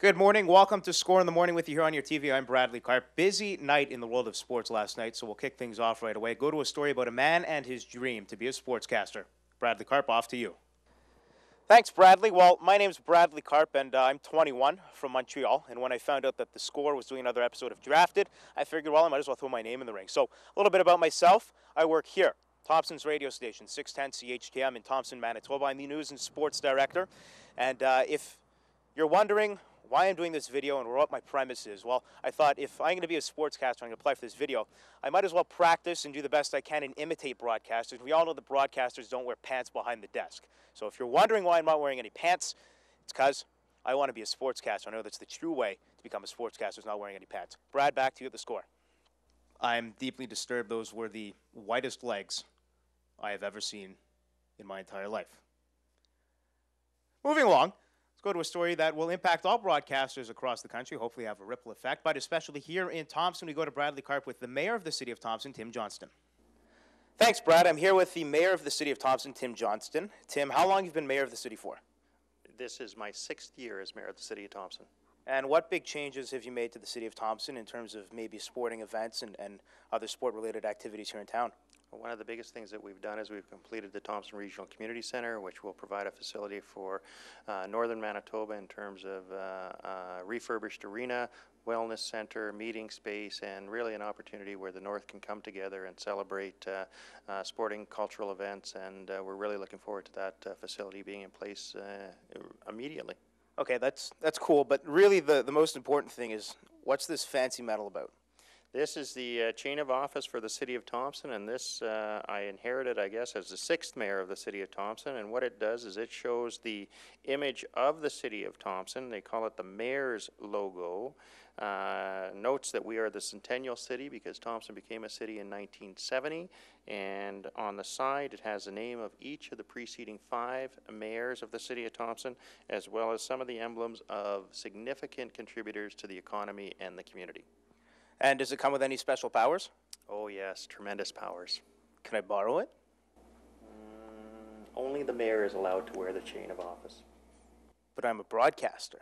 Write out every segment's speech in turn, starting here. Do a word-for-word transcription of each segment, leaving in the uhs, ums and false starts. Good morning. Welcome to Score in the Morning with you here on your T V. I'm Bradley Karp. Busy night in the world of sports last night, so we'll kick things off right away. Go to a story about a man and his dream to be a sportscaster. Bradley Karp, off to you. Thanks, Bradley. Well, my name's Bradley Karp, and uh, I'm twenty-one from Montreal. And when I found out that the Score was doing another episode of Drafted, I figured, well, I might as well throw my name in the ring. So, a little bit about myself. I work here, Thompson's radio station, six ten C H K M in Thompson, Manitoba. I'm the news and sports director. And uh, if you're wondering why I'm doing this video and what my premise is, well, I thought if I'm going to be a sportscaster, I'm going to apply for this video, I might as well practice and do the best I can and imitate broadcasters. We all know that broadcasters don't wear pants behind the desk. So if you're wondering why I'm not wearing any pants, it's because I want to be a sportscaster. I know that's the true way to become a sportscaster, is not wearing any pants. Brad, back to you at the Score. I'm deeply disturbed. Those were the whitest legs I have ever seen in my entire life. Moving along. Let's go to a story that will impact all broadcasters across the country, hopefully have a ripple effect, but especially here in Thompson. We go to Bradley Karp with the mayor of the city of Thompson, Tim Johnston. Thanks, Brad. I'm here with the mayor of the city of Thompson, Tim Johnston. Tim, how long have you been mayor of the city for? This is my sixth year as mayor of the city of Thompson. And what big changes have you made to the city of Thompson in terms of maybe sporting events and, and other sport-related activities here in town? One of the biggest things that we've done is we've completed the Thompson Regional Community Center, which will provide a facility for uh, northern Manitoba in terms of uh, uh, refurbished arena, wellness center, meeting space, and really an opportunity where the north can come together and celebrate uh, uh, sporting cultural events, and uh, we're really looking forward to that uh, facility being in place uh, immediately. Okay, that's that's cool, but really the, the most important thing is, what's this fancy medal about? This is the uh, chain of office for the city of Thompson, and this uh, I inherited, I guess, as the sixth mayor of the city of Thompson. And what it does is it shows the image of the city of Thompson. They call it the mayor's logo. Uh, notes that we are the centennial city because Thompson became a city in nineteen seventy, and on the side it has the name of each of the preceding five mayors of the city of Thompson, as well as some of the emblems of significant contributors to the economy and the community. And does it come with any special powers? Oh, yes, tremendous powers. Can I borrow it? Mm, only the mayor is allowed to wear the chain of office. But I'm a broadcaster.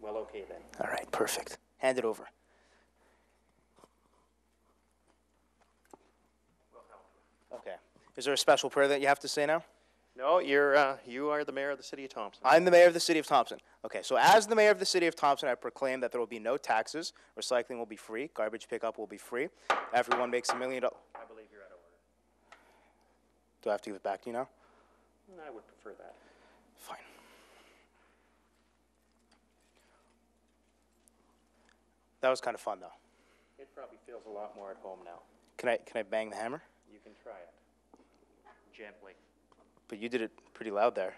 Well, okay then. All right, perfect. Hand it over. Okay. Is there a special prayer that you have to say now? No, you're, uh, you are the mayor of the city of Thompson. I'm the mayor of the city of Thompson. Okay, so as the mayor of the city of Thompson, I proclaim that there will be no taxes, recycling will be free, garbage pickup will be free, everyone makes a million dollars. I believe you're out of order. Do I have to give it back to you now? I would prefer that. Fine. That was kind of fun, though. It probably feels a lot more at home now. Can I, can I bang the hammer? You can try it. Gently. But you did it pretty loud there.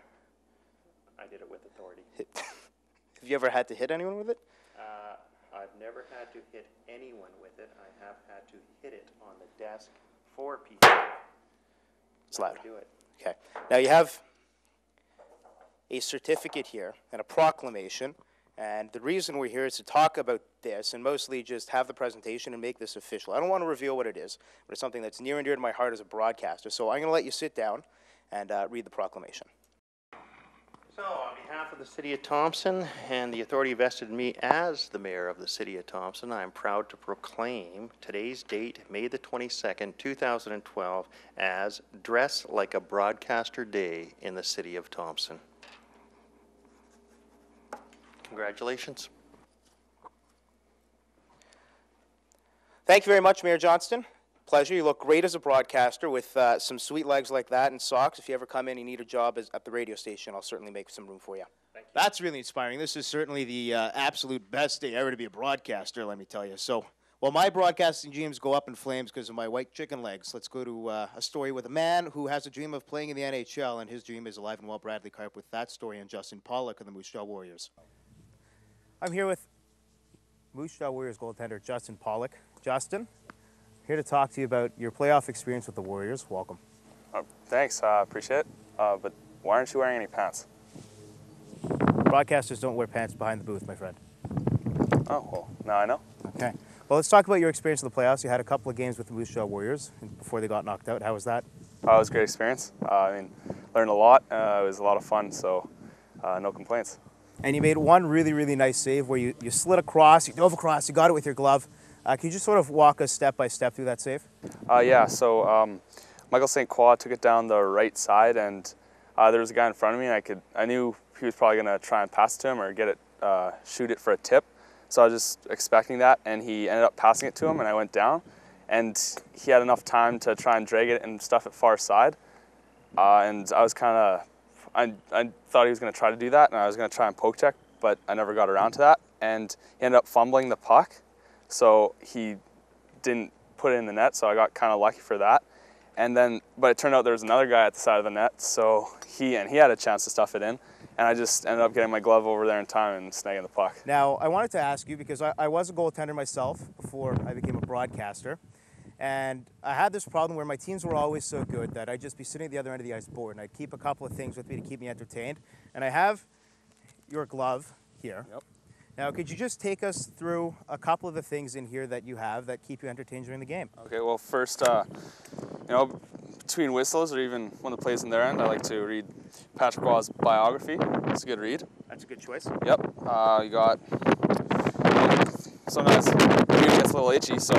I did it with authority. Have you ever had to hit anyone with it? Uh, I've never had to hit anyone with it. I have had to hit it on the desk for people. It's loud. Do it. Okay. Now you have a certificate here and a proclamation. And the reason we're here is to talk about this and mostly just have the presentation and make this official. I don't want to reveal what it is, but it's something that's near and dear to my heart as a broadcaster. So I'm going to let you sit down and uh, read the proclamation. So, on behalf of the City of Thompson and the authority vested in me as the Mayor of the City of Thompson, I am proud to proclaim today's date, May the twenty-second, two thousand twelve, as Dress Like a Broadcaster Day in the City of Thompson. Congratulations. Thank you very much, Mayor Johnston. Pleasure. You look great as a broadcaster with uh, some sweet legs like that and socks. If you ever come in and need a job as, at the radio station, I'll certainly make some room for you. Thank you. That's really inspiring. This is certainly the uh, absolute best day ever to be a broadcaster, let me tell you. So, well, my broadcasting dreams go up in flames because of my white chicken legs. Let's go to uh, a story with a man who has a dream of playing in the N H L, and his dream is alive and well. Bradley Karp with that story, and Justin Pollock of the Moose Jaw Warriors. I'm here with Moose Jaw Warriors goaltender Justin Pollock. Justin, here to talk to you about your playoff experience with the Warriors. Welcome. Oh, thanks, I uh, appreciate it. Uh, but why aren't you wearing any pants? Broadcasters don't wear pants behind the booth, my friend. Oh, well, now I know. Okay. Well, let's talk about your experience of the playoffs. You had a couple of games with the Moose Jaw Warriors before they got knocked out. How was that? Uh, it was a great experience. Uh, I mean, learned a lot. Uh, it was a lot of fun, so uh, no complaints. and you made one really, really nice save where you, you slid across, you dove across, you got it with your glove. Uh, can you just sort of walk us step by step through that save? Uh, yeah, so um, Michael Saint Croix took it down the right side, and uh, there was a guy in front of me, and I, could, I knew he was probably going to try and pass it to him or get it, uh, shoot it for a tip. So I was just expecting that, and he ended up passing it to him, and I went down. And he had enough time to try and drag it and stuff it far side. Uh, and I was kind of, I, I thought he was going to try to do that, and I was going to try and poke check, but I never got around to that. And he ended up fumbling the puck, so he didn't put it in the net, so I got kind of lucky for that. And then, but it turned out there was another guy at the side of the net, so he and he had a chance to stuff it in, and I just ended up getting my glove over there in time and snagging the puck. Now, I wanted to ask you, because I, I was a goaltender myself before I became a broadcaster, and I had this problem where my teams were always so good that I'd just be sitting at the other end of the ice board, and I'd keep a couple of things with me to keep me entertained. And I have your glove here. Yep. Now, could you just take us through a couple of the things in here that you have that keep you entertained during the game? Okay, well, first, uh, you know, between whistles or even when the plays in their end, I like to read Patrick Waugh's biography. It's a good read. That's a good choice. Yep. Uh, you got, sometimes the reading gets a little itchy, so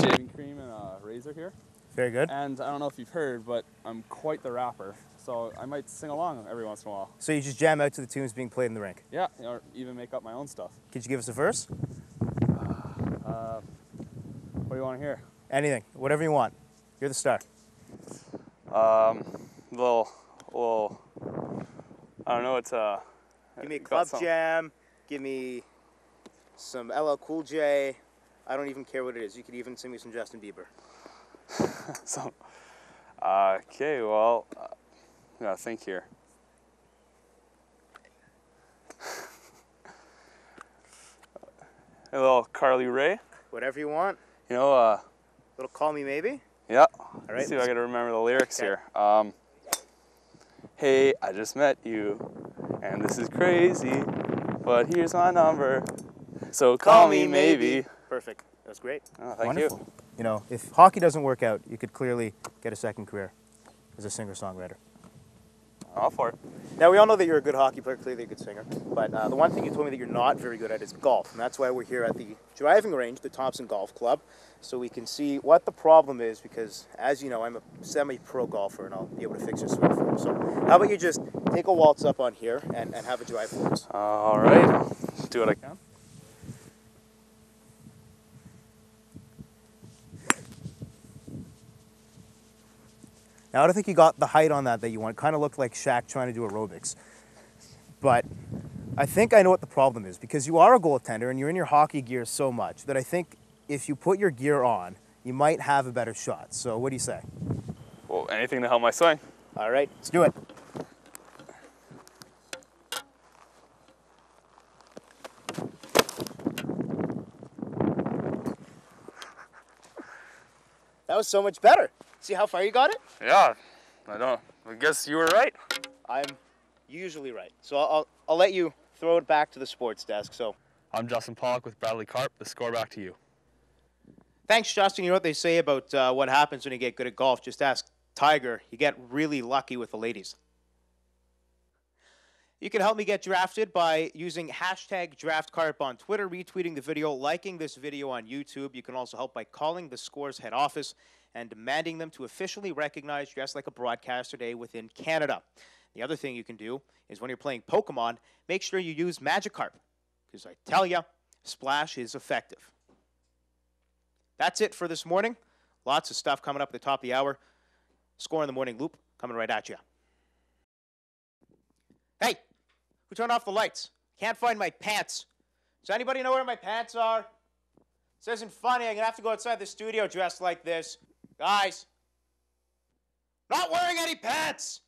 shaving cream and a razor here. Very good. And I don't know if you've heard, but I'm quite the rapper, so I might sing along every once in a while. So you just jam out to the tunes being played in the rink? Yeah, or even make up my own stuff. Could you give us a verse? Uh, what do you want to hear? Anything, whatever you want. You're the star. Um, little, little, I don't know, it's uh. Give me a club jam, give me some L L Cool J. I don't even care what it is. You could even sing me some Justin Bieber. So, uh, okay, well, uh, I gotta think here. A little Carly Ray. Whatever you want. You know, uh... a little Call Me Maybe? Yeah. All right. Let's see if I gotta remember the lyrics okay. here. Um, hey, I just met you, and this is crazy, but here's my number, so call, call me maybe. maybe. Perfect. That was great. Oh, thank Wonderful. you. You know, if hockey doesn't work out, you could clearly get a second career as a singer-songwriter. All for it. Now, we all know that you're a good hockey player, clearly a good singer, but uh, the one thing you told me that you're not very good at is golf, and that's why we're here at the driving range, the Thompson Golf Club, so we can see what the problem is, because, as you know, I'm a semi-pro golfer, and I'll be able to fix your swing for you. So how about you just take a waltz up on here and, and have a drive for us? Uh, all right. I'll do what I can. Now, I don't think you got the height on that that you want. It kind of looked like Shaq trying to do aerobics. But I think I know what the problem is, because you are a goaltender and you're in your hockey gear so much that I think if you put your gear on, you might have a better shot. So what do you say? Well, anything to help my swing. All right, let's do it. That was so much better. See how far you got it? Yeah, I don't. I guess you were right. I'm usually right. So I'll, I'll, I'll let you throw it back to the sports desk. So I'm Justin Pollock with Bradley Karp. The score back to you. Thanks, Justin. You know what they say about uh, what happens when you get good at golf? Just ask Tiger. You get really lucky with the ladies. You can help me get drafted by using hashtag DraftKarp on Twitter, retweeting the video, liking this video on YouTube. You can also help by calling the SCORE's head office and demanding them to officially recognize Dress Like a Broadcaster Day within Canada. The other thing you can do is when you're playing Pokemon, make sure you use Magikarp, because I tell you, Splash is effective. That's it for this morning. Lots of stuff coming up at the top of the hour. SCORE in the Morning Loop coming right at you. Hey! Who turned off the lights? Can't find my pants. Does anybody know where my pants are? This isn't funny. I'm going to have to go outside the studio dressed like this. Guys, not wearing any pants!